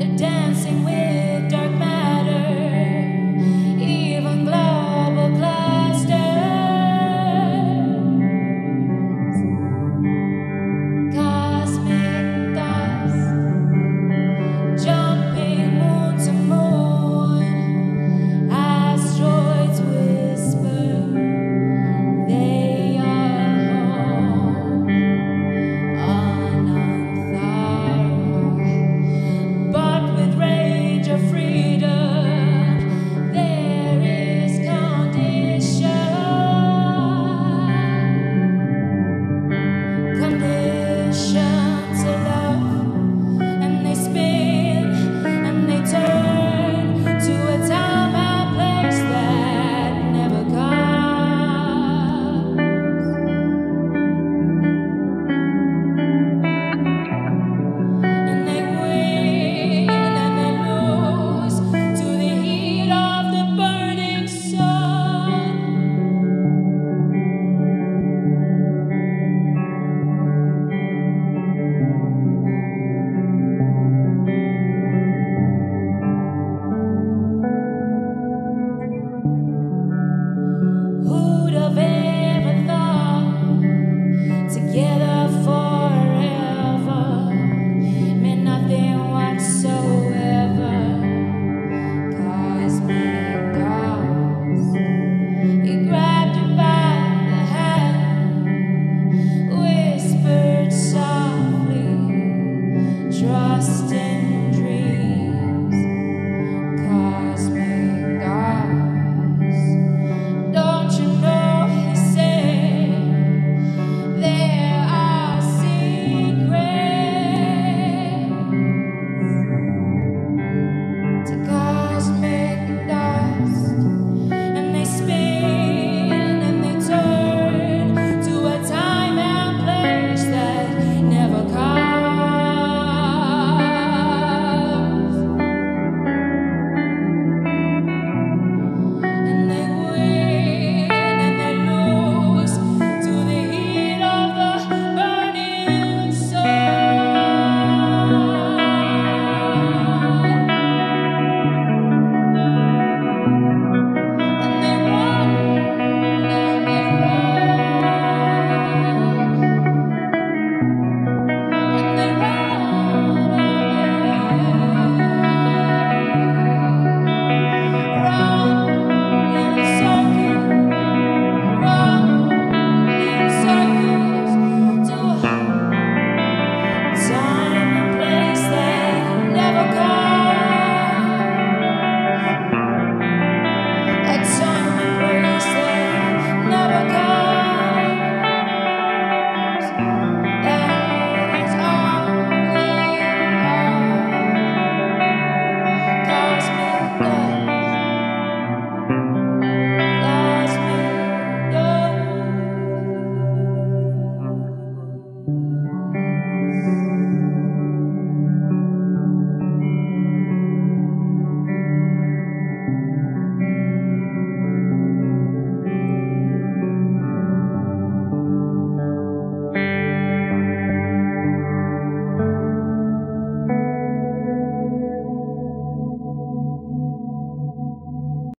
The day